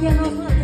que no.